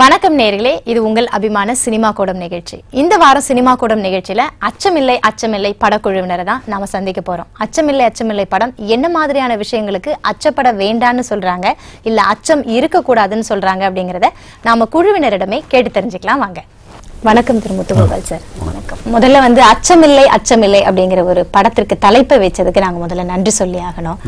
வணக்கம் நேயர்களே, இது உங்கள் அபிமான சினிமா கூடம் நிகழ்ச்சி. இந்த வாரம் சினிமா கூடம் நிகழ்ச்சியில அச்சமில்லை அச்சமில்லை படக்குழுவினரை தான் நாம சந்திக்க போறோம். அச்சமில்லை அச்சமில்லை படம் என்ன மாதிரியான விஷயங்களுக்கு அச்சப்பட வேண்டான்னு சொல்றாங்க, இல்ல அச்சம் இருக்கக்கூடாதுன்னு சொல்றாங்க அப்படிங்கறத நாம குழுவினரிடமே கேட்டு தெரிஞ்சுக்கலாம். வாங்க. வணக்கம் திரு முத்துகோபால் சார். வணக்கம். முதல்ல வந்து அச்சமில்லை அச்சமில்லை அப்படிங்கிற ஒரு படத்திற்கு தலைப்பை வச்சதுக்கு நாங்க முதல்ல நன்றி சொல்லி ஆகணும்.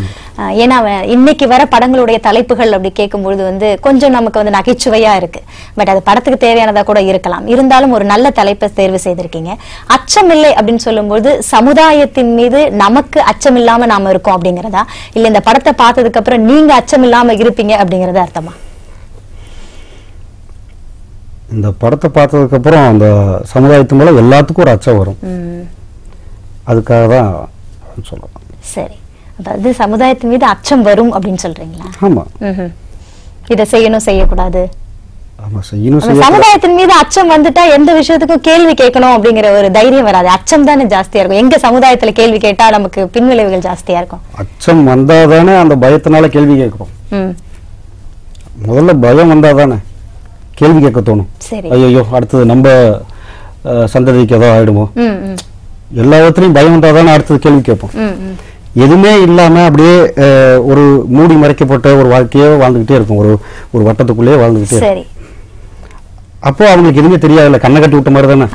ஏன்னா இன்னைக்கு வர படங்களுடைய தலைப்புகள் அப்படி கேட்கும்பொழுது வந்து கொஞ்சம் நமக்கு வந்து நகைச்சுவையா இருக்கு. பட் அது படத்துக்கு தேவையானதா கூட இருக்கலாம். இருந்தாலும் ஒரு நல்ல தலைப்பை தேர்வு செய்திருக்கீங்க. அச்சமில்லை அப்படின்னு சொல்லும்போது சமுதாயத்தின் மீது நமக்கு அச்சமில்லாம நாம இருக்கோம் அப்படிங்கிறதா, இல்ல இந்த படத்தை பார்த்ததுக்கு அப்புறம் நீங்க அச்சமில்லாம இருப்பீங்க அப்படிங்கறத அர்த்தமா? இந்த படத்தை பார்த்ததுக்கப்புறம் அந்த சமுதாயத்து மேலே எல்லாத்துக்கும் ஒரு அச்சம் வரும், அதுக்காக தான் சொல்லலாம். சரி, அதாவது சமுதாயத்து மீது அச்சம் வரும் அப்படின்னு சொல்றீங்களா? ஆமாம். இதை செய்யணும் செய்யக்கூடாது, சமுதாயத்தின் மீது அச்சம் வந்துட்டா எந்த விஷயத்துக்கும் கேள்வி கேட்கணும் அப்படிங்கிற ஒரு தைரியம் வராது. அச்சம் தானே ஜாஸ்தியா இருக்கும். எங்க சமுதாயத்துல கேள்வி கேட்டா நமக்கு பின்விளைவுகள் ஜாஸ்தியா இருக்கும். அச்சம் வந்தாதானே அந்த பயத்தினால கேள்வி கேட்கிறோம். முதல்ல பயம் வந்தாதானே கேள்வி கேட்க தோணும். ஐயோ அடுத்தது நம்ம சந்ததிக்கு ஏதோ ஆயிடுமோ, எல்லா இடத்துலையும் பயம் வந்தாதானே அடுத்தது கேள்வி கேட்போம். எதுவுமே இல்லாம அப்படியே ஒரு மூடி மறைக்கப்பட்ட ஒரு வாழ்க்கையே வாழ்ந்துகிட்டே இருக்கும், ஒரு வட்டத்துக்குள்ளேயே வாழ்ந்துகிட்டே. அப்போ அவங்களுக்கு எதுவுமே தெரியாதுல்ல, கண்ணை கட்டி விட்ட மாதிரி தானே.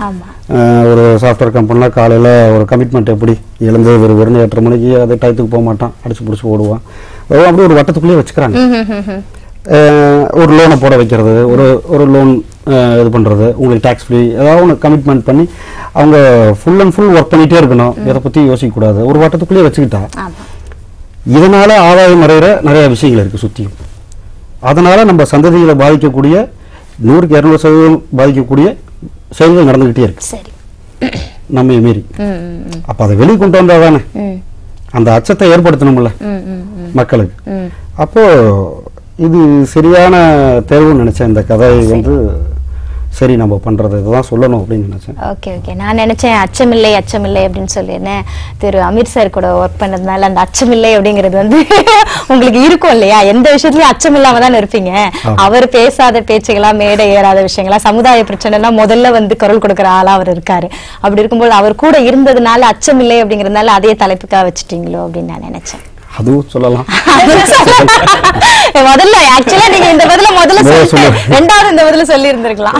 ஒரு சாஃப்ட்வேர் கம்பெனிலாம் காலையில் ஒரு கமிட்மெண்ட் எப்படி எழுந்து ஒரு வெறும் 8:30 மணிக்கு அதை டயத்துக்கு போக மாட்டான், அடிச்சு பிடிச்சி ஓடுவான். அப்படியே ஒரு வட்டத்துக்குள்ளேயே வச்சுக்கிறாங்க. ஒரு லோனை போட வைக்கிறது, ஒரு லோன் இது பண்ணுறது, உங்களுக்கு டேக்ஸ் ஃப்ரீ ஏதாவது ஒன்று கமிட்மெண்ட் பண்ணி அவங்க ஃபுல் அண்ட் ஃபுல் ஒர்க் பண்ணிகிட்டே இருக்கணும், எதை பற்றி யோசிக்கக்கூடாது, ஒரு வட்டத்துக்குள்ளேயே வச்சுக்கிட்டா இதனால் ஆதாயம் அடைகிற நிறையா விஷயங்கள் இருக்குது சுற்றியும். அதனால் நம்ம சந்ததிகளை பாதிக்கக்கூடிய 100-200% பாதிக்கக்கூடிய செயல்கள் நடந்துக்கிட்டே இருக்கு நம்ம மீறி. அப்போ அதை வெளியே கொண்டு வந்தால் தானே அந்த அச்சத்தை ஏற்படுத்தணும்ல மக்களுக்கு. அப்போது இது சரியான தேர்வுன்னு நினைச்சேன். இந்த கதை வந்து சரி நம்ம பண்றது இதுதான் சொல்லணும் அப்படின்னு நினைச்சேன். Okay okay. நான் நினைச்சேன் அச்சமில்லை அச்சமில்லை அப்படின்னு சொல்லினேன். திரு அமீர் சார் கூட ஒர்க் பண்ணதுனால அந்த அச்சமில்லை அப்படிங்கிறது வந்து உங்களுக்கு இருக்கும் இல்லையா? எந்த விஷயத்துலயும் அச்சம் இல்லாம தானே இருப்பீங்க. அவர் பேசாத பேச்சுகளா, மேடை ஏறாத விஷயங்களா, சமுதாய பிரச்சனைனா முதல்ல வந்து குரல் கொடுக்குற ஆளா அவர் இருக்காரு. அப்படி இருக்கும்போது அவர் கூட இருந்ததுனால அச்சமில்லை அப்படிங்கறதுனால அதே தலைப்புக்காக வச்சுட்டீங்களோ அப்படின்னு நான் நினைச்சேன். அதுவும் சொல்லலாம். முதல்ல ஆக்சுவலா நீங்க இந்த பதில ரெண்டாவது இந்த பதில சொல்லி இருந்திருக்கலாம்.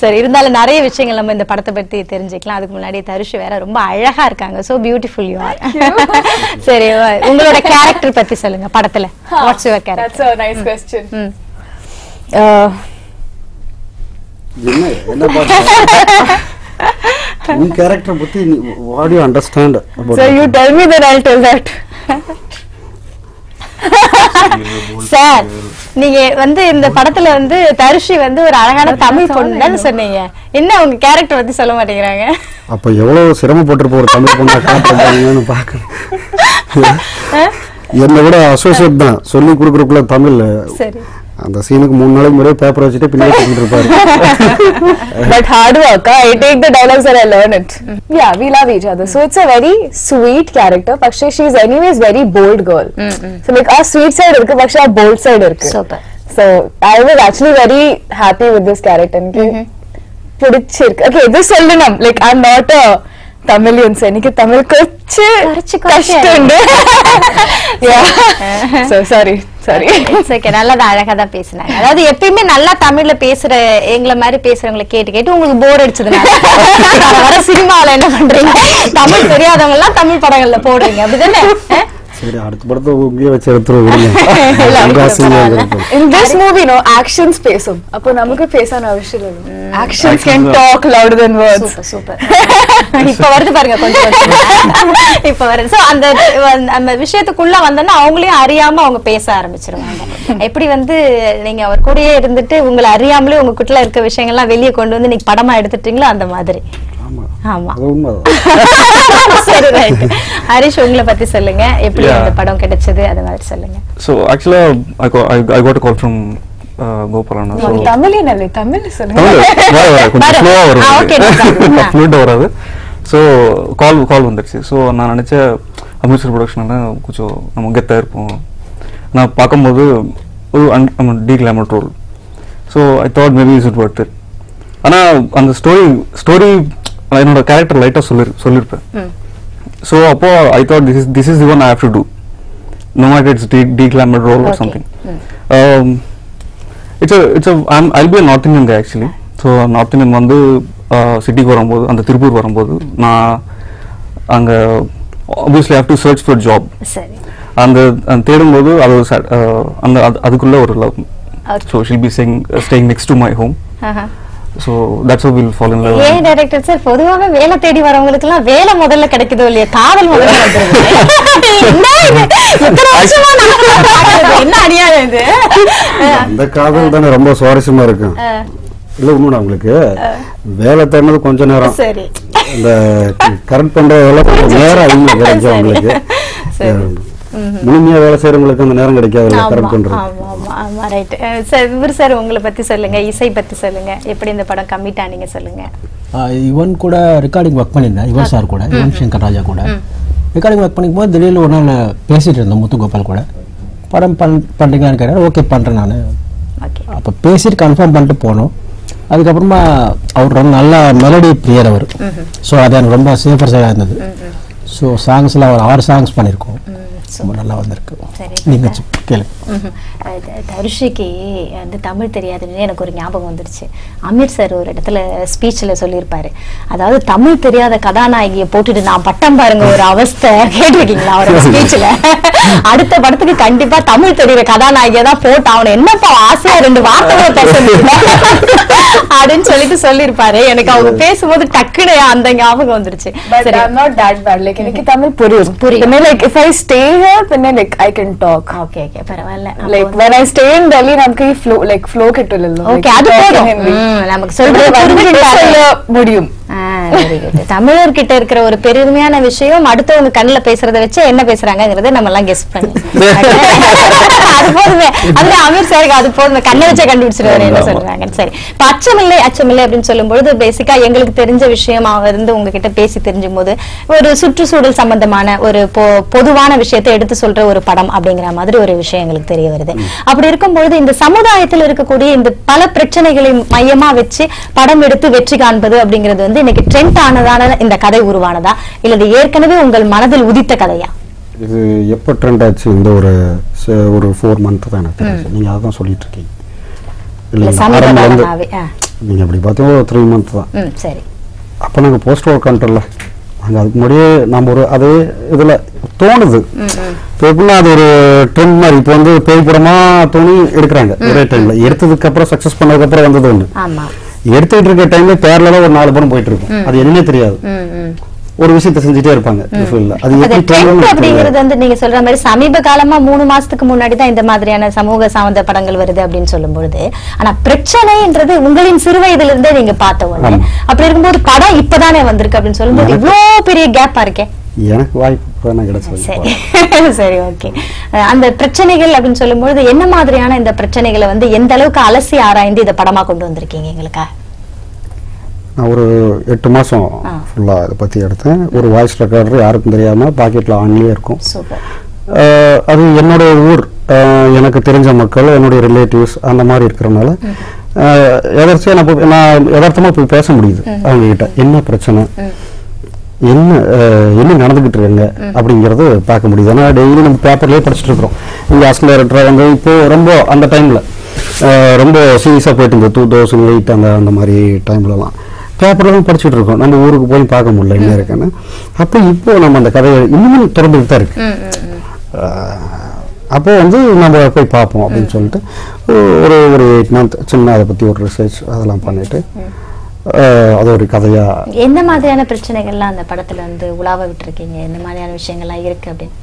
சரி, இருந்தாலும் நிறைய விஷயங்கள் நம்ம இந்த படத்தை பத்தி தெரிஞ்சுக்கலாம். அதுக்கு முன்னாடி தருஷ் வேற ரொம்ப அழகா இருக்காங்க. So beautiful you are. சரி, உங்களோட கேரக்டர் பத்தி சொல்லுங்க படத்துல. What's your character? That's a nice question. என்ன பாத்து உன் கேரக்டர் பத்தி what do you understand about? So you tell me that I'll tell that. Sir, நீங்க வந்து இந்த படத்துல வந்து தருஷி வந்து ஒரு அழகான தமிழ் பொண்ணுன்னு சொன்னீங்க. என்ன உங்க கேரக்டர் பத்தி சொல்ல மாட்டேங்கிறாங்க? அப்ப எவ்வளவு சிரமப்பட்டிருப்போம் ஒரு தமிழ் பொண்ணா காட்டுறதுன்னு பாக்குறேன். என்ன விட அசோசியேட் தான் சொல்லி கொடுக்குறதுக்குள்ள தமிழ். சரி, அந்த சீனுக்கு 3 நாளைக்கு முறையே பேப்பர் வச்சுட்டு பின்னாடி இருப்பாரு. But hard work. I take the dialogues and I learn it. Yeah, we love each other. So it's a very sweet character. Paksha, she is anyways very bold girl. So like our sweet side irukku, Paksha our bold side irukku. Super. So I was actually very happy with this character. Pidichirukku. Okay, this sollanum like I'm not a Tamilians. எனக்கு தமிழ் கஷ்டம். நல்லதான், அழகா தான் பேசினாங்க. அதாவது எப்பயுமே நல்லா தமிழ்ல பேசுற எங்களை மாதிரி பேசுறவங்களை கேட்டு கேட்டு உங்களுக்கு போர் அடிச்சதுனால சினிமாவில என்ன பண்றீங்க, தமிழ் தெரியாதவங்க எல்லாம் தமிழ் படங்கள்ல போடுறீங்க அப்படிதானே? In this movie, no, actions face him. Appo namakku face ana avashyam illu. Actions can talk louder than words. Super, super. Ipo varudhu parunga konjam. Ipo varudhu. So and the vishayathukkulla vandana avangale ariyama avanga pesa aarambichiruvanga. Eppadi vandu neenga avar koodiye irundittu ungala ariyamale unga kuttila irukka vishayanga ella veliye kondu vandu neenga padama edutittinga andha maadhiri. I got a call from Gopalana. So, call நான் நினைச்சேன் அமிர்சர் ப்ரொடக்ஷனால கொஞ்சம் நம்ம கெத்தாக இருப்போம். நான் பார்க்கும்போது ஒரு deglamour role. So I thought maybe it worked it. And the story, I know the character lighter So I thought this is the one I have to do. No matter it's declamored role or something. I'll be a North Indian guy actually. So North Indian vandu city varumbodhu and Tirupur varumbodhu na anga obviously I have to search for a job. Sorry. And theedumbodhu and adukulla oru love. Okay. So she'll be staying next to my home. So that's how we'll fall in love. Yeah, director sir, பொதுவாவே வேலை தேடி வரவங்களுக்குலாம் வேலை முதல்ல கிடைக்குதோ இல்லையா காதல் முதல்ல வந்துருது. என்ன அநியாயம் இது? அந்த காதல் தான ரொம்ப சுவாரஸ்யமா இருக்கு. இல்ல உண்மையா உங்களுக்கு வேலை தேடுறது கொஞ்ச நேரம். சரி. அந்த கரெக்ட் பண்ற வேலை கொஞ்ச நேரம் ஆகும் உங்களுக்கு. சரி. முழுமையா வேலை செய்றவங்களுக்கு அந்த நேரம் கிடைக்காது கரெக்ட் பண்றது. ஆமா ரைட். சார் விவர் சார் உங்களை பத்தி சொல்லுங்க, இசை பத்தி சொல்லுங்க. எப்படி இந்த படம் கமிட் ஆனீங்க சொல்லுங்க. இவன் கூட ரெக்கார்டிங் வர்க் பண்ணினா இவர் சார் கூட, இவன் சங்கர் ராஜா கூட. ரெக்கார்டிங் வர்க் பண்ணும்போது திடீர்னு ஒரு நாள் பேசிட்டு இருந்தோம் முத்து கோபால் கூட. படம் பண்றீங்களான்னு கேட்டாரு. ஓகே பண்றேன் நான். ஓகே. அப்ப பேசிட்டு கன்ஃபார்ம் பண்ணிட்டு போனோம். அதுக்கு அப்புறமா அவர் ரொம்ப நல்ல மெலடி பிரியர் அவர். சோ அது எனக்கு ரொம்ப சேஃபர் சைடா இருந்தது. சோ சாங்ஸ்ல அவர் 6 சாங்ஸ் பண்ணிருக்கோம். நல்லா வந்திருக்கு. நீங்க கேளுங்க. தருஷிக்கு அந்த தமிழ் தெரியாதுன்னு எனக்கு ஒரு ஞாபகம் வந்துருச்சு. அமீர் சார் ஒரு இடத்துல ஸ்பீச்ல சொல்லியிருப்பாரு, அதாவது தமிழ் தெரியாத கதாநாயகியை போட்டுட்டு நான் பட்டம் பாருங்க ஒரு அவஸ்தை கேட்டிருக்கீங்களா அவரோட ஸ்பீச்ல? அடுத்த படத்துக்கு கண்டிப்பா தமிழ் தெரியுற கதாநாயகியை தான் போட்டு அவனை என்னப்பா ஆசையா ரெண்டு வார்த்தைகளை பேசணும் அப்படின்னு சொல்லிட்டு சொல்லியிருப்பாரு. எனக்கு அவங்க பேசும்போது டக்குனு அந்த ஞாபகம் வந்துருச்சு. எனக்கு தமிழ் புரியும். Then like I can talk. Okay, paravalle. Like when I stay in Delhi, namukku flow like flow kettullo. Okay, adu podum. Namukku solra varudinga mudiyum. Very good. Tamilor kitta irukra oru perumiyana vishayam aduthavanga kannila pesradha vechi enna pesranga nama ella guess panni. Adu podume. Adha Amir sir adu podume kanna vecha kandupidichiravaru enna solranga. Sari. அச்சமில்லை அப்படினு சொல்லும்போது பேசிக்கா உங்களுக்கு தெரிஞ்ச விஷயம் வந்து உங்க கிட்ட பேசி தெரிஞ்சும்போது ஒரு சுற்றுச்சூழல் சம்பந்தமான ஒரு பொதுவான விஷயத்தை எடுத்து சொல்ற ஒரு படம் அப்படிங்கற மாதிரி ஒரு விஷயம் உங்களுக்கு தெரிய வருது. அப்படி இருக்கும்போது இந்த சமூகத்தில் இருக்கக்கூடிய இந்த பல பிரச்சனைகளை மையமா வச்சு படம் எடுத்து வெற்றி காண்பது அப்படிங்கிறது வந்து இன்னைக்கு ட்ரெண்ட் ஆனதான இந்த கதை உருவானதா இல்லது ஏற்கனவே உங்கள் மனதில் உதித்த கதையா? இது எப்போ ட்ரெண்ட் ஆச்சு? இந்த ஒரு 4 मंथ தான நீங்க அத தான் சொல்லிட்டு இருக்கீங்க. இல்ல சமூகமாவே நீங்க அப்படி பார்த்தா 3 मंथ தான். சரி. அப்ப நாங்க போஸ்ட் வார் கண்ட்ரோல்ல அங்க அதுக்கு முன்னாடியே நம்ம ஒரு அதே இதுல தோணுது. எப்படின்னா அது ஒரு ட்ரெண்ட் மாதிரி இப்போ வந்து பேய்புறமா தோணி எடுக்கிறாங்க ஒரே டைம்ல. எடுத்ததுக்கு அப்புறம் சக்ஸஸ் பண்ணதுக்கு அப்புறம் வந்தது ஒன்று. எடுத்துட்டு இருக்க டைம்ல பேரலா ஒரு 4 படம் போயிட்டு இருக்கும். அது என்னன்னே தெரியாது. ஒரு விஷயத்தை செஞ்சுட்டே இருப்பாங்க. அது எப்படி ட்ரெண்ட் அப்படிங்கிறது வந்து நீங்க சொல்ற மாதிரி சமீப காலமா 3 மாசத்துக்கு முன்னாடி தான் இந்த மாதிரியான சமூக சார்ந்த படங்கள் வருது அப்படினு சொல்லும்போது ஆனா பிரச்சனைன்றது உங்களின் சிறு வயதில இருந்தே நீங்க பார்த்த ஒண்ணு. அப்படி இருக்கும்போது படம் இப்பதானே வந்திருக்கு அப்படினு சொல்லும்போது இவ்ளோ பெரிய கேப்பா இருக்கே. எனக்கு வாய்ப்பு கிடைச்சது. சரி ஓகே. அந்த பிரச்சனைகள் அப்படினு சொல்லும்போது என்ன மாதிரியான இந்த பிரச்சனைகளை வந்து எந்த அளவுக்கு அலசி ஆராய்ந்து இத படமா கொண்டு வந்திருக்கீங்க எங்களுக்கா? நான் ஒரு 8 மாசம் ஃபுல்லாக இதை பற்றி எடுத்தேன். ஒரு வாய்ஸ் ரெக்கார்டர் யாருக்கும் தெரியாமல் பாக்கெட்டில் ஆன்லேயே இருக்கும். அது என்னுடைய ஊர், எனக்கு தெரிஞ்ச மக்கள், என்னுடைய ரிலேட்டிவ்ஸ் அந்த மாதிரி இருக்கிறனால எதாச்சும் நான் எதார்த்தமாக போய் பேச முடியுது அவங்ககிட்ட. என்ன பிரச்சனை, என்ன என்ன நடந்துக்கிட்டு இருக்காங்க அப்படிங்கிறது பார்க்க முடியுது. ஆனால் டெய்லி நம்ம பேப்பர்லேயே படிச்சுட்டு இருக்கிறோம். இங்கே அஸ்ல ரெட்டராக இப்போது ரொம்ப அந்த டைமில் ரொம்ப சீரியஸாக போயிட்டு இருந்தது 2008 அந்த மாதிரி டைம்லலாம் பேப்பர்லாம் படிச்சுட்டு இருக்கோம். நம்ம ஊருக்கு போய் பார்க்க முடியல என்ன இருக்குன்னு. அப்போ இப்போ நம்ம அந்த கதையை இன்னும் தொடர்ந்துட்டு தான் இருக்கு. அப்போ வந்து நம்ம போய் பார்ப்போம் அப்படின்னு சொல்லிட்டு ஒரு ஒரு 8 மந்த் சின்ன அதை பற்றி ஒரு ரிசர்ச் அதெல்லாம் பண்ணிட்டு அது ஒரு கதையா என்ன மாதிரியான பிரச்சனைகள்லாம் அந்த படத்துல வந்து உலாவ விட்டுருக்கீங்க, என்ன மாதிரியான விஷயங்கள்லாம் இருக்கு அப்படின்னு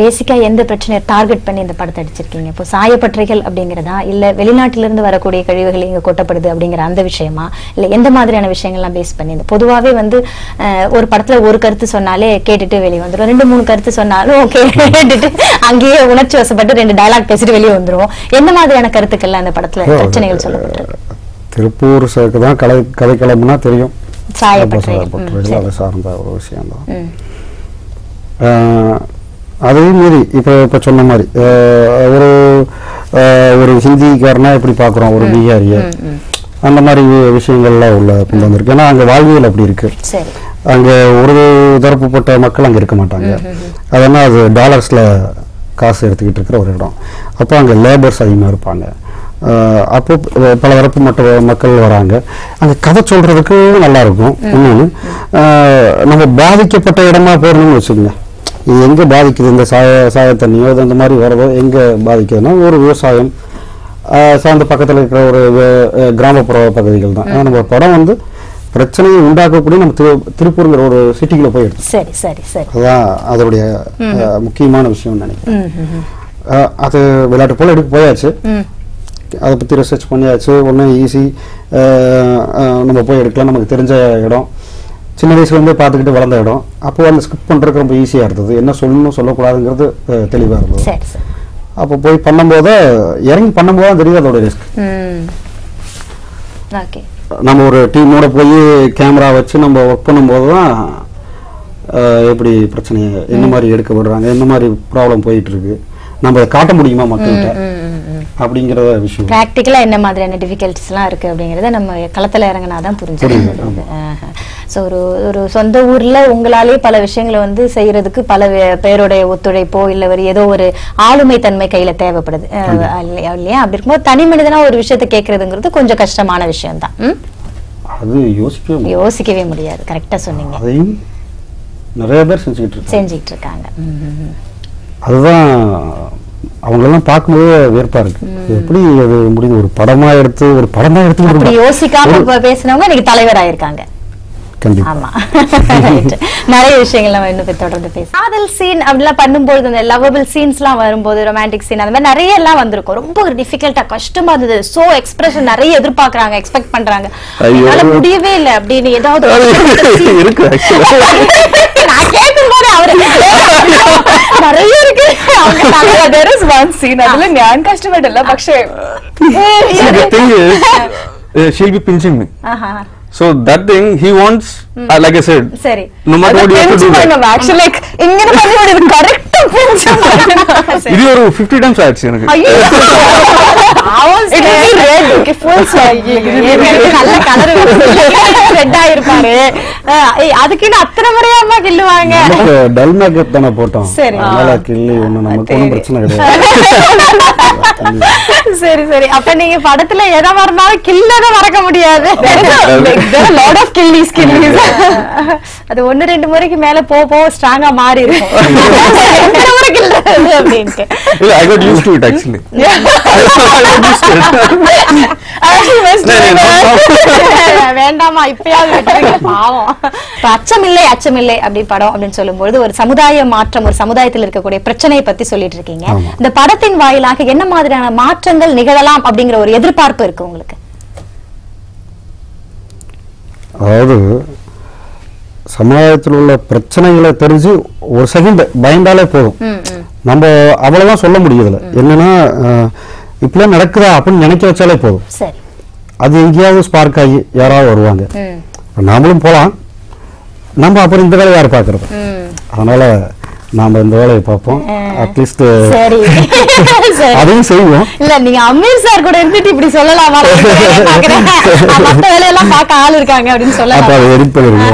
பேசிக்கா எந்த பிரச்சனையை டார்கெட் பண்ணி இந்த படத்தை அடிச்சிருக்கீங்க? இப்போ சாயப்பட்டறைகள் அப்படிங்கிறதா இல்ல வெளிநாட்டிலிருந்து வரக்கூடிய கழிவுகள் இங்க கொட்டப்படுது அப்படிங்கிற அந்த விஷயமா இல்ல எந்த மாதிரியான விஷயங்கள்லாம் பேஸ் பண்ணி? இந்த பொதுவாகவே வந்து ஒரு படத்துல ஒரு கருத்து சொன்னாலே கேட்டுட்டு வெளியே வந்துடும். 2-3 கருத்து சொன்னாலும் கேட்டுட்டு அங்கேயே உணர்ச்சி வசப்பட்டு 2 டயலாக் பேசிட்டு வெளியே வந்துடும். எந்த மாதிரியான கருத்துக்கள்லாம் அந்த படத்துல பிரச்சனைகள் சொல்லப்பட்டிருக்கு? திருப்பூர் சருக்கு தான் கதை கிளம்புனா தெரியும். சாயப்பட்டறைகள் அதை சார்ந்த ஒரு விஷயம் தான். அதே மாரி இப்போ சொன்ன மாதிரி ஒரு ஒரு ஹிந்திக்காரனா எப்படி பார்க்குறோம் ஒரு பீகாரியை அந்த மாதிரி விஷயங்கள்லாம் உள்ள கொண்டு வந்திருக்கு. ஏன்னா அங்கே வாழ்வியல் அப்படி இருக்கு. அங்கே ஒரு தரப்புப்பட்ட மக்கள் அங்கே இருக்க மாட்டாங்க. அதனால் அது டாலர்ஸில் காசு எடுத்துக்கிட்டு இருக்கிற ஒரு இடம். அப்போ அங்கே லேபர்ஸ் அதிகமாக இருப்பாங்க. அப்போ பல தரப்பு மக்கள் வராங்க. அங்கே கதை சொல்கிறதுக்கு நல்லாயிருக்கும். இன்னொன்று நம்ம பாதிக்கப்பட்ட இடமா போடணும்னு வச்சுக்கோங்க. இது எங்கே பாதிக்குது, இந்த சாய தண்ணியோ இது அந்த மாதிரி வரதோ எங்கே பாதிக்குதுன்னா ஒரு விவசாயம் சார்ந்த பக்கத்தில் இருக்கிற ஒரு கிராமப்புற பகுதிகள் தான். நம்ம படம் வந்து பிரச்சனையை உண்டாக்கக்கூடிய நம்ம திருப்பூருங்கிற ஒரு சிட்டிக்குள்ளே போய் எடுத்து சரி சரி சரி அதுதான் அதோடைய முக்கியமான விஷயம்னு நினைக்கிறேன். அது விளையாட்டு போல் எடுக்க போயாச்சு, அதை பற்றி ரிசர்ச் பண்ணியாச்சு. ஒன்றும் ஈஸி, நம்ம போய் எடுக்கலாம். நமக்கு தெரிஞ்ச இடம், சின்ன வயசுலேருந்தே பார்த்துக்கிட்டு வளர்ந்த இடம். அப்போது அந்த ஸ்கிரிப்ட் பண்ணுறதுக்கு ரொம்ப ஈஸியாக இருந்தது. என்ன சொல்லணும் சொல்லக்கூடாதுங்கிறது தெளிவாக இருந்தது. அப்போ போய் பண்ணும்போது இறங்கி பண்ணும்போது தான் தெரியுது அதோட ரிஸ்க். நம்ம ஒரு டீமோட போய் கேமரா வச்சு நம்ம ஒர்க் பண்ணும்போது தான் எப்படி பிரச்சனையை என்ன மாதிரி எடுக்கப்படுறாங்க, என்ன மாதிரி ப்ராப்ளம் போயிட்டுருக்கு, நம்ம அதை காட்ட முடியுமா மக்கள்கிட்ட அப்படிங்கிற விஷயம். ப்ராக்டிக்கலாக என்ன மாதிரியான டிஃபிகல்ட்டிஸ்லாம் இருக்குது அப்படிங்கிறத நம்ம களத்தில் இறங்கினா தான் புரிஞ்சுக்கணும். ஸோ ஒரு ஒரு சொந்த ஊரில் உங்களாலே பல விஷயங்களை வந்து செய்கிறதுக்கு பல பேருடைய ஒத்துழைப்போ இல்லை ஒரு ஏதோ ஒரு ஆளுமை தன்மை கையில் தேவைப்படுது இல்லையா? அப்படி இருக்கும்போது தனி மனிதனாக ஒரு விஷயத்தை கேட்குறதுங்கிறது கொஞ்சம் கஷ்டமான விஷயம்தான். அது யோசிக்கவே முடியாது. கரெக்டாக சொன்னீங்க. அதையும் நிறைய பேர் செஞ்சுக்கிட்டு இருக்காங்க. அதுதான் அவங்களெல்லாம் பார்க்கும்போது வேர்ப்பாக இருக்கு. எப்படி அது முடியுது? ஒரு படமாக எடுத்து யோசிக்காம பேசினவங்க இன்னைக்கு தலைவராக இருக்காங்க. நிறைய விஷயங்கள் தொடர்ந்து பேச காதல் சீன் அப்படிலாம் பண்ணும்போது அந்த லவபிள் சீன்ஸ் எல்லாம் வரும்போது ரொமான்டிக் சீன் அந்த மாதிரி நிறைய எல்லாம் வந்திருக்கும். ரொம்ப ஒரு டிஃபிகல்ட்டா கஷ்டமா இருந்தது. சோ எக்ஸ்பிரஷன் நிறைய எதிர்பார்க்கறாங்க, எக்ஸ்பெக்ட் பண்றாங்க, அதனால முடியவே இல்லை அப்படின்னு ஏதாவது நான் கேட்கும்போது அவரு நிறைய இருக்கு. அதுல நான் கஷ்டப்படல. பக்ஷே So that thing he wants, like I said, Sorry. no matter what you have to do. Actually, like, ingana panni vidu correct pinch panna. Idu oru 50 times action enakku. It is red, okay, full swaggy. Kalla color red ah irparu. Adukku inna athana mariyama killuvaanga. Namakku dull makeup thana potom. Adala killi onna namakku onum prachana kedaiya. Seri seri. Appa neenga padathila edha varnaala killada varaka mudiyadhu. There are a lot of killies, killies. அது ஒன்று ரெண்டு முறைக்கு மேல போக ஸ்ட்ராங்கா மாறி இருக்கும். I got used to it actually. வேண்டாமா இப்பயாவது பாவம். அச்சமில்லை அச்சமில்லை அப்படி படம் அப்படின்னு சொல்லும்போது ஒரு சமுதாய மாற்றம், ஒரு சமுதாயத்தில் இருக்கக்கூடிய பிரச்சனையை பத்தி சொல்லிட்டு இருக்கீங்க. இந்த படத்தின் வாயிலாக என்ன மாதிரியான மாற்றங்கள் நிகழலாம் அப்படிங்கிற ஒரு எதிர்பார்ப்பு இருக்கு உங்களுக்கு? அதாவது சமுதாயத்தில் உள்ள பிரச்சனைகளை தெரிஞ்சு ஒரு செகண்ட் பயந்தாலே போதும். நம்ம அவ்வளோதான் சொல்ல முடியுதுல. என்னன்னா இப்பெல்லாம் நடக்குதா அப்படின்னு நினைக்க வச்சாலே போதும். அது எங்கேயாவது ஸ்பார்க் ஆகி யாராவது வருவாங்க, நாமளும் போகலாம். நம்ம அப்புறம் இந்த வேலை யார் பார்க்கறது? அதனால நாம இந்த வேலையை பார்ப்போம். அட்லீஸ்ட் அதையும் செய்வோம். இல்ல நீங்க அமீர் சார் கூட இருந்துட்டு இப்படி சொல்லலாமா? மற்ற வேலையெல்லாம் பார்க்க ஆள் இருக்காங்க அப்படின்னு சொல்லலாம்.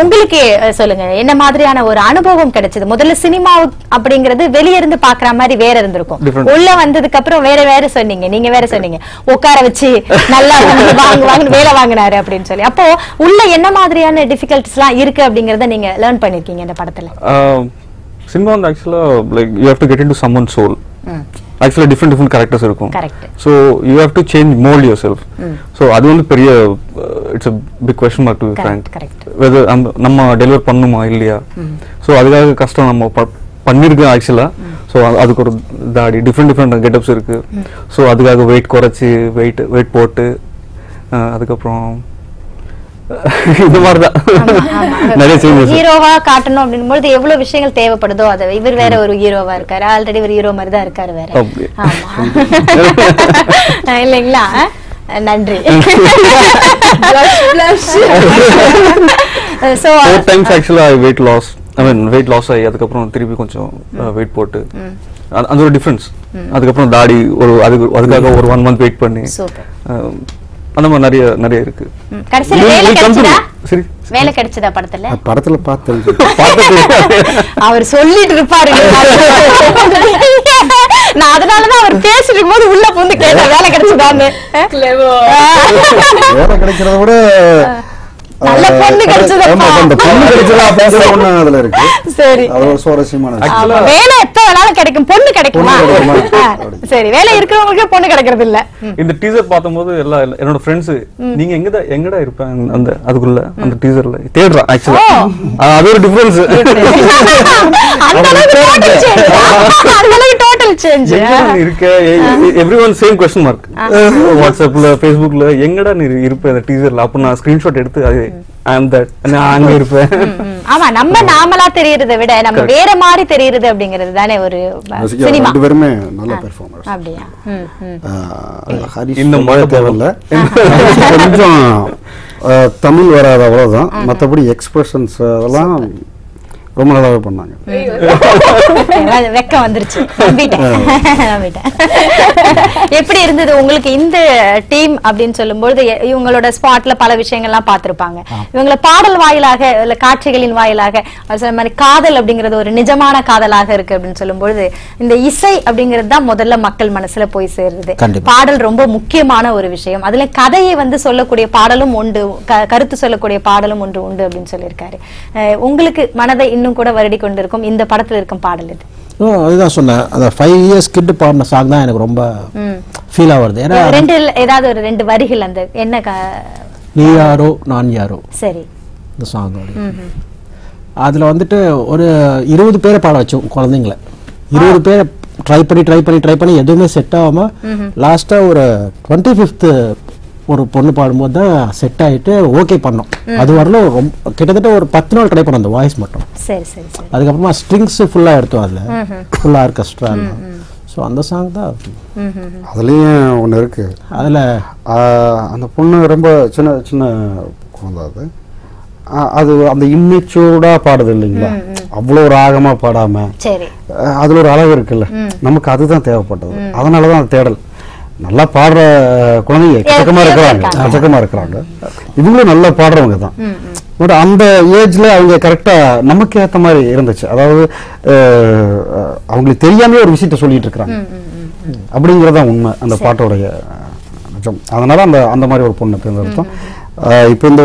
உங்களுக்கு சொல்லுங்க, என்ன மாதிரியான ஒரு அனுபவம் கிடைச்சது? முதல்ல சினிமா அப்படிங்கிறது வெளியிருந்து பாக்குற மாதிரி வேற இருந்திருக்கும். உள்ள வந்ததுக்கு அப்புறம் வேற வேற சொன்னீங்க, நீங்க வேற சொன்னீங்க. உட்கார வச்சு நல்லா வாங்க வேலை வாங்கினாரு அப்படின்னு சொல்லி. அப்போ உள்ள என்ன மாதிரியான டிஃபிகல்ட்டிஸ் எல்லாம் இருக்கு அப்படிங்கறத நீங்க லேர்ன் பண்ணிருக்கீங்க இந்த படத்துல? சினிமா வந்து ஆக்சுவலா like you have to get into someone's soul. ஆக்சுவலா டிஃபரெண்ட் டிஃபரெண்ட் கேரக்டர்ஸ் இருக்கும். So you have to change mould yourself. So அது வந்து பெரிய it's a big question mark to frank. Whether நம்ம டெலிவர் பண்ணுமா இல்லையா? ஸோ அதுக்காக கஷ்டம் நம்ம பண்ணியிருக்கோம் ஆக்சுவலாக. ஸோ அதுக்கு ஒரு தாடி டிஃப்ரெண்ட் டிஃப்ரெண்ட் கெட்டப்ஸ் இருக்குது. ஸோ அதுக்காக வெயிட் குறைச்சி வெயிட் போட்டு அதுக்கப்புறம் இந்த மாதிரி தான் நிறைய ஹீரோவா காட்டணும் அப்படின்போது எவ்வளவு விஷயங்கள் தேவைப்படுதோ அதை. இவர் வேற ஒரு ஹீரோவா இருக்காரு, ஆல்ரெடி ஒரு ஹீரோ மாதிரி தான் இருக்காரு வேற இல்லைங்களா? நன்றி. அதுக்கப்புறம் திருப்பி கொஞ்சம் வெயிட் போட்டு That's the difference. That's 1 month wait. Super. Everyone same question mark. WhatsApp, Facebook, screenshot. I am that. I am here. எப்படி இருந்தது உங்களுக்கு இந்த டீம் அப்படினு சொல்லும்போது இவங்களோட ஸ்பாட்ல பல விஷயங்கள் எல்லாம் பாத்துருப்பாங்க இவங்கள பாடல் வாயிலாக இல்ல காட்சிகளின் வாயிலாக சொன்ன மாதிரி காதல் அப்படிங்கிறது ஒரு நிஜமான காதலாக இருக்கு அப்படினு சொல்லும்போது இந்த இசை அப்படிங்கிறது தான் முதல்ல மக்கள் மனசுல போய் சேருது பாடல் ரொம்ப முக்கியமான ஒரு விஷயம் அதுல கதையை வந்து சொல்லக்கூடிய பாடலும் உண்டு கருத்து சொல்லக்கூடிய பாடலும் உண்டு அப்படினு சொல்லிருக்காரு உங்களுக்கு மனதை இன்னும் கூட வருடி கொண்டிருக்கும் இந்த படத்துல இருக்கும் பாடல் இது No, அதுதான் சொன்னேன் அந்த 5 years kid பாடுன சாங் தான் எனக்கு ரொம்ப ஃபீல் ஆவறது. ஏனா ரெண்டு ஏதாவது ஒரு ரெண்டு வரிகள் அந்த என்ன நீ யாரோ நான் யாரோ. சரி. இந்த சாங் அதுல வந்துட்டு ஒரு 20 பேரை பாட வச்சோம் குழந்தைகளை. 20 பேரை ட்ரை பண்ணி எதுவுமே செட் ஆகாம லாஸ்டா ஒரு 25th ஒரு பொண்ணு பாடும்போது தான் செட் ஆயிட்டு ஓகே பண்ணோம் அது வரல கிட்டத்தட்ட ஒரு 10 நாள் ட்ரை பண்ணோம் அந்த வாய்ஸ் மட்டும் சரி சரி அதுக்கு அப்புறமா ஸ்ட்ரிங்ஸ் ஃபுல்லா எடுத்தோம் அதுல ஃபுல் ஆர்கெஸ்ட்ரா சோ அந்த சாங் தான் அதுலயே ஒன்னு இருக்கு அதுல அந்த பொண்ணு ரொம்ப சின்ன குழந்தை அது அது அந்த இம்மெச்சூரா பாடுது இல்லையா அவ்ளோ ராகமா பாடாம சரி அதுல ஒரு அளவு இருக்குல்ல நமக்கு அதுதான் தேவைப்பட்டது அதனால தான் அந்த தேடல் நல்லா பாடுற குழந்தைங்க கச்சக்கமா இருக்காங்க இவங்களும் நல்லா பாடுறவங்க தான் பட் அந்த ஏஜ்ல அவங்க கரெக்ட்டா நமக்கு ஏத்த மாதிரி இருந்துச்சு அதாவது அவங்களுக்கு தெரியாம ஒரு விஷயத்தை சொல்லிட்டு இருக்காங்க அப்படிங்கறத உண்மை அந்த பாட்டோட நிஜம் அதனால அந்த மாதிரி ஒரு பொண்ணு தேர்ந்தெடுத்தோம் இப்போ இந்த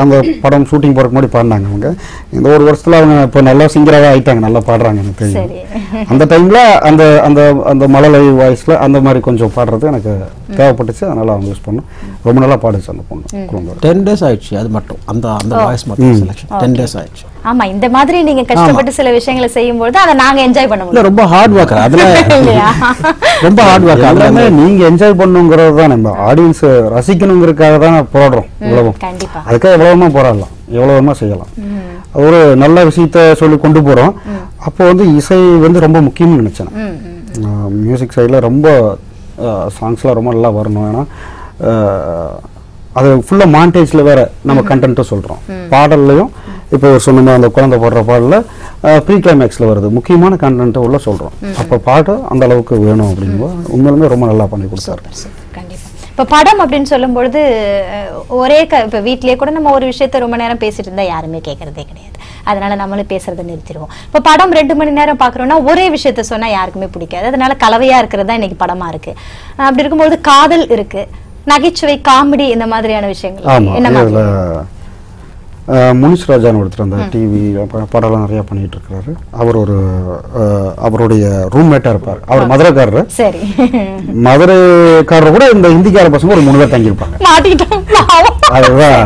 அந்த படம் ஷூட்டிங் போறதுக்கு முன்னாடி பாடுனாங்க அவங்க இந்த ஒரு வருஷத்துல அவங்க இப்ப நல்லா சிங்கராவே ஆயிட்டாங்க நல்லா பாடுறாங்க எனக்கு தெரியும் அந்த டைம்ல அந்த அந்த அந்த மலலை வாய்ஸ்ல அந்த மாதிரி கொஞ்சம் பாடுறது எனக்கு தேவைப்பட்டுச்சு அதனால அவங்க யூஸ் பண்ணோம் ரொம்ப நல்லா பாடுச்சு அந்த பொண்ணு குரல் 10 டேஸ் ஆயிடுச்சு அது மட்டும் அந்த அந்த வாய்ஸ் மட்டும் செலக்ஷன் 10 டேஸ் ஆயிடுச்சு ஆமா இந்த மாதிரி நீங்க கஷ்டப்பட்டு சில விஷயங்களை செய்யும்போது அத நாங்க என்ஜாய் பண்ண முடியல ரொம்ப ஹார்ட் வர்க் அதுல ரொம்ப ஹார்ட் வர்க் அதனால நீங்க என்ஜாய் பண்ணுங்கறது தான் நம்ம ஆடியன்ஸ் ரசிக்கணும்ங்கறதுக்காக தான் போடுறோம் கண்டிப்பா அதுக்கு எவ்வளவுமா போறலாம் எவ்வளவுமா செய்யலாம் ஒரு நல்ல விஷயத்தை சொல்லி கொண்டு போறோம் அப்போ வந்து இசை வந்து ரொம்ப முக்கியம்னு நினைச்சேன் மியூசிக் சைடுல ரொம்ப சாங்ஸ்லாம் ரொம்ப நல்லா வரணும் ஏனா அது ஃபுல்லா மாண்டேஜ்ல வேற நம்ம கண்டென்ட் சொல்றோம் பாடல்லயும் இப்போ சொன்னோம் அந்த குழந்தை போடுற பாடல்ல ப்ரீ கிளைமேக்ஸ்ல வருது முக்கியமான கண்டென்ட் உள்ள சொல்றோம் அப்ப பாட்டு அந்த அளவுக்கு வேணும் அப்படிங்கறது உண்மையிலேயே ரொம்ப நல்லா பண்ணி கொடுத்தாரு படம் அப்படினு சொல்லும்போது ஒரே இப்ப வீட்லயே கூட நம்ம ஒரு விஷயத்தை ரொம்ப நேரம் பேசிட்டு இருந்தா யாருமே கேக்குறதே கிடையாது அதனால நம்மளே பேசறத நிறுத்திடுவோம் இப்ப படம் 2 மணி நேரம் பார்க்கறோம்னா ஒரே விஷயத்தை சொன்னா யாருக்குமே பிடிக்காது அதனால கலவையா இருக்குறதா இன்னைக்கு படமா இருக்கு அப்படி இருக்கும்போது காதல் இருக்கு நகைச்சுவை காமெடி இந்த மாதிரியான விஷயங்கள் என்ன மாதிரி முனிஷ் ராஜான் ஒருத்தர் அந்த டிவி படலாம் நிறைய பண்ணிட்டு இருக்காரு அவர் ஒரு அவருடைய ரூம்மேட்டா இருப்பார் அவர் மதுரைக்காரர் சரி மதுரைக்காரர் கூட இந்த ஹிந்திக்கார பசங்க ஒரு 3 பேர் தங்கி இருப்பாங்க அதுதான்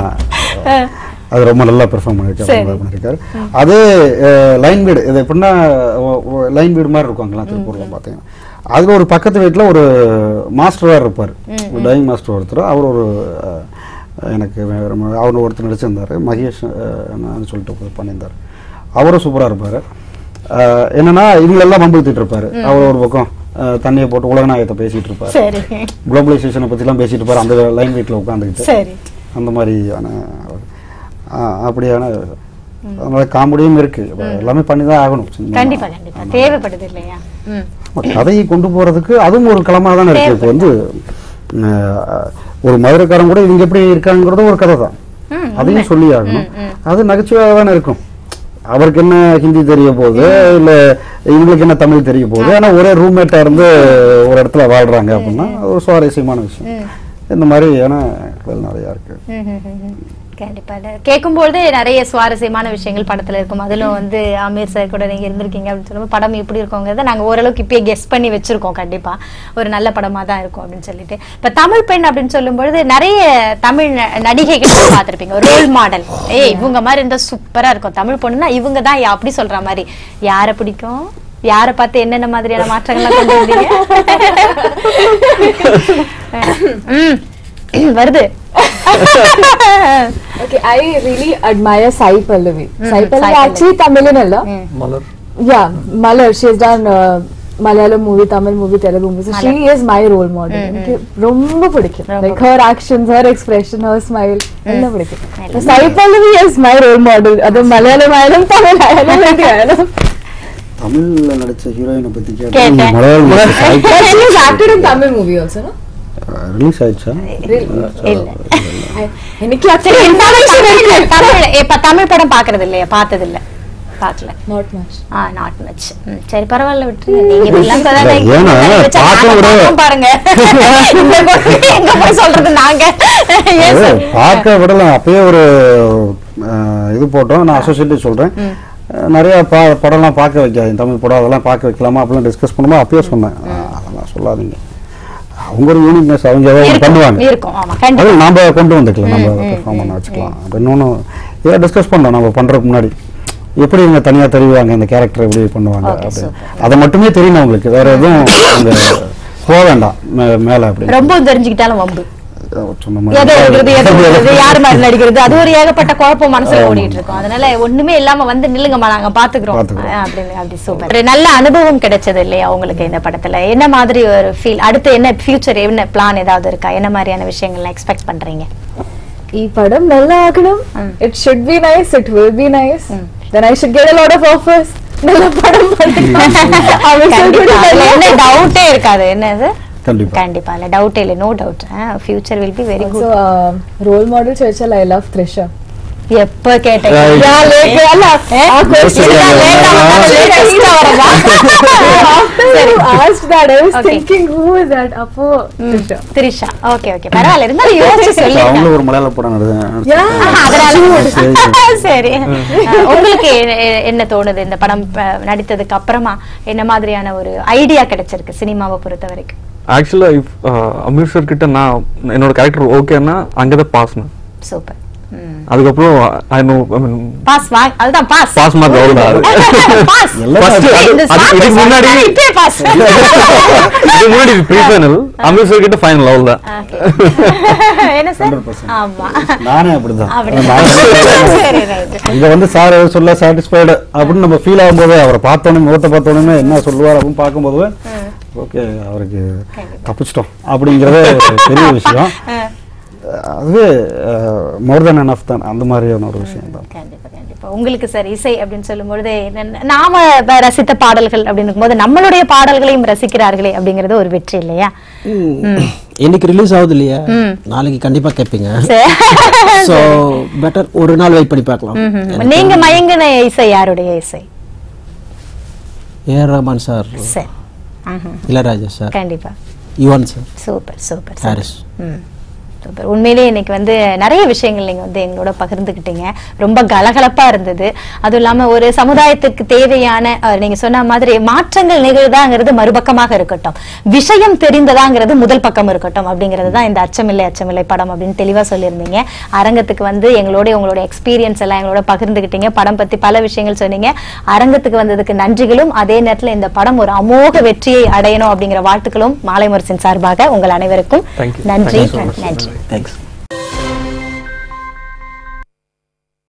அது ரொம்ப நல்லா பெர்ஃபார்ம் பண்ணிருக்காரு அதே லைன் வீடு இது எப்படின்னா லைன் வீடு மாதிரி இருக்குவாங்களா திருப்பூர்ல பாத்தீங்கன்னா அதுல ஒரு பக்கத்து வீட்டுல ஒரு மாஸ்டரா இருப்பார் டைவிங் மாஸ்டர் ஒருத்தர் அவர் ஒரு எனக்கு அவர் ஒருத்தர் நடிச்சிருந்தார் மகேஷ் என்னன்னு சொல்லிட்டு பண்ணியிருந்தார் அவரும் சூப்பராக இருப்பார் என்னன்னா இவங்களெல்லாம் மம்பிழ்த்திட்டு இருப்பார் அவர் ஒரு பக்கம் தண்ணியை போட்டு உலகநாயகத்தை பேசிகிட்டு இருப்பார் குளோபலைசேஷனை பற்றிலாம் பேசிகிட்டு இருப்பார் அந்த லைன் வீட்டில் உட்காந்துக்கிட்டு அந்த மாதிரியான அப்படியான அதனால காமெடியும் இருக்குது எல்லாமே பண்ணி தான் ஆகணும் தேவைப்படுது இல்லையா அதை கொண்டு போறதுக்கு அதுவும் ஒரு களமாக தான் இருக்கு. இப்போ வந்து ஒரு மதுரைக்காரன் கூட இவங்க எப்படி இருக்காங்கிறது ஒரு கதை தான், அதையும் சொல்லி ஆகணும். அது நகைச்சுவையாக தானே இருக்கும். அவருக்கு என்ன ஹிந்தி தெரிய போகுது, இல்ல இவங்களுக்கு என்ன தமிழ் தெரிய போகுது, ஆனா ஒரே ரூம்மேட்டா இருந்து ஒரு இடத்துல வாழ்றாங்க அப்படின்னா ஒரு சுவாரஸ்யமான விஷயம். இந்த மாதிரியான நிறையா இருக்கு. கண்டிப்பாக கேட்கும்போது நிறைய சுவாரஸ்யமான விஷயங்கள் படத்தில் இருக்கும். அதிலும் வந்து ஆமீர் சார் கூட நீங்கள் இருந்திருக்கீங்க அப்படின்னு சொல்லும்போது படம் எப்படி இருக்கோங்கிறத நாங்கள் ஓரளவுக்கு இப்பயே கெஸ் பண்ணி வச்சுருக்கோம். கண்டிப்பாக ஒரு நல்ல படமாக தான் இருக்கும் அப்படின்னு சொல்லிட்டு. இப்போ தமிழ் பெண் அப்படின்னு சொல்லும்பொழுது நிறைய தமிழ் நடிகைகள் பார்த்துருப்பீங்க, ஒரு ரோல் மாடல். இவங்க மாதிரி இருந்தால் சூப்பராக இருக்கும் தமிழ் பொண்ணுன்னா, இவங்க தான் அப்படி சொல்கிற மாதிரி. யாரை பிடிக்கும், யாரை பார்த்து என்னென்ன மாதிரியான மாற்றங்கள்லாம் கொண்டு வந்தீங்க? Okay, I really admire Sai Pallavi. Sai Pallavi actually Tamilian alla. Malar. Yeah, Malar. She has done Malayalam movie, Tamil movie, Telugu movie. So Malar, she is my role model. Romba pidikum. Like her actions, her expression, her smile. Romba pidikum. So Sai Pallavi is my role model. Adu Malayalam, Tamil, Malayalam. Tamil la nadicha heroine pathi kekkala. Malayalam. She has acted in Tamil movie also, no? Release ஆயிடுச்சா? எனக்கு அச்சே information இல்ல. தமிழ் இப்ப தமிழ் படம் பாக்குறது இல்லையா? பார்த்தது இல்ல, பார்க்கல. Not much. Not much. சரி பரவாயில்லை, விட்டு நீங்க எல்லாம் சொல்லாதீங்க. பாருங்க எங்க போய் சொல்றது நாங்க. பார்க்க விடலாம். அப்பயே ஒரு இது போட்டோம். நான் அசோசியேட் சொல்றேன், நிறைய படம்லாம் பார்க்க வைக்காது. தமிழ் படம் அதெல்லாம் பார்க்க வைக்கலாமா அப்படிலாம் டிஸ்கஸ் பண்ணுமா? அப்பயே சொன்னேன் அதெல்லாம் சொல்லாதீங்க. அவங்க ஒரு யூனிக்னஸ் அவங்க பண்ணுவாங்க, நம்ம கொண்டு வந்துக்கலாம், நம்ம பெர்ஃபார்ம் பண்ண வச்சுக்கலாம். அப்போ இன்னொன்று ஏதாவது டிஸ்கஸ் பண்ணோம் நம்ம பண்ணுறதுக்கு முன்னாடி. எப்படி இவங்க தனியாக தெரிவாங்க, இந்த கேரக்டர் எப்படி பண்ணுவாங்க அப்படின்னு அதை மட்டுமே தெரியும் அவங்களுக்கு. வேற எதுவும் அவங்க போக வேண்டாம் மேலே. அப்படி ரொம்ப தெரிஞ்சுக்கிட்டாலும் வந்து நடிக்கிறது அது ஒரு ஏகப்பட்ட குழப்பம் மனசுல ஓடிட்டு இருக்கும். அதனால ஒண்ணுமே இல்லாம வந்து நில்லுங்கம்மா நாங்க பாத்துக்கிறோம் அப்படின்னு. சூப்பர், நல்ல அனுபவம் கிடைச்சது இல்லையா உங்களுக்கு இந்த படத்துல? என்ன மாதிரி ஒரு ஃபீல்? அடுத்து என்ன ஃபியூச்சர், என்ன பிளான் ஏதாவது இருக்கா? என்ன மாதிரியான விஷயங்கள் எக்ஸ்பெக்ட் பண்றீங்க? இந்த படம் நல்லா ஆகணும். It should be nice, it will be nice. Then I should get a lot of offers. நல்ல படம் பண்ணுங்க. அவங்களுக்கு என்ன டவுட்டே இருக்காது என்ன சார்? கண்டிப்பா இல்ல டவுட் இல்ல, no doubt. Future will be very good. So role model choice, I love Trisha. எப்ப கேட்டீங்க? ஆ क्वेश्चन லேட்டா வரமா? சரி asked that, I was thinking who is that? அப்போ Trisha. Trisha. Okay, okay. பரவாயில்லை, இருந்தா யோசிச்சு சொல்லுங்க. அவங்க ஒரு மலையாள படம் நடக்குது. அதனால சரி. உங்களுக்கு என்ன தோணுது இந்த படம் நடித்ததுக்கு அப்புறமா? என்ன மாதிரியான ஒரு ஐடியா கிடைச்சிருக்கு சினிமாவை பொறுத்த வரைக்கும்? ஆக்சுவலா அமீர் சார் கிட்ட நான் என்னோட கேரக்டர் ஓகேன்னா அங்கதான் பாஸ்னேன். சூப்பர். அதுக்கப்புறம் அவரை பார்த்தோன்னு முகத்தை பார்த்தோன்னு என்ன சொல்லுவார் அப்படின்னு பார்க்கும்போது ஓகே அவருக்கு தப்பிச்சிட்டோம் அப்படிங்கறது பெரிய விஷயம். அதுவே மோர் தென் எனஃப் தான், அந்த மாதிரியான ஒரு விஷயம் தான். கண்டிப்பா கண்டிப்பா. உங்களுக்கு சார் இசை அப்படின்னு சொல்லும்பொழுது நாம ரசித்த பாடல்கள் அப்படின்னு இருக்கும்போது நம்மளுடைய பாடல்களையும் ரசிக்கிறார்களே அப்படிங்கறது ஒரு வெற்றி இல்லையா? இன்னைக்கு ரிலீஸ் ஆகுது இல்லையா, நாளைக்கு கண்டிப்பா கேட்பீங்க. சோ பெட்டர் ஒரு நாள் வெயிட் பண்ணி பார்க்கலாம். நீங்க மயங்கின இசை யாருடைய இசை? A R Rahman sir, Ilaiyaraaja sir, கண்டிப்பா Yuvan sir. Super super Harris. உண்மையிலே இன்னைக்கு வந்து நிறைய விஷயங்கள் நீங்க வந்து எங்களோட பகிர்ந்துக்கிட்டீங்க. ரொம்ப கலகலப்பா இருந்தது. அதுவும் இல்லாம ஒரு சமுதாயத்துக்கு தேவையான நீங்க சொன்ன மாதிரி மாற்றங்கள் நிகழ்தாங்கிறது மறுபக்கமாக இருக்கட்டும், விஷயம் தெரிந்ததாங்கிறது முதல் பக்கம் இருக்கட்டும் அப்படிங்கிறது தான் இந்த அச்சமில்லை அச்சமில்லை படம் அப்படின்னு தெளிவா சொல்லியிருந்தீங்க. அரங்கத்துக்கு வந்து உங்களோட எக்ஸ்பீரியன்ஸ் எல்லாம் எங்களோட பகிர்ந்துக்கிட்டீங்க. படம் பத்தி பல விஷயங்கள் சொன்னீங்க. அரங்கத்துக்கு வந்ததுக்கு நன்றிகளும், அதே நேரத்துல இந்த படம் ஒரு அமோக வெற்றியை அடையணும் அப்படிங்கிற வாழ்த்துக்களும் மாலை முரசின் சார்பாக உங்கள் அனைவருக்கும் நன்றி. Thanks.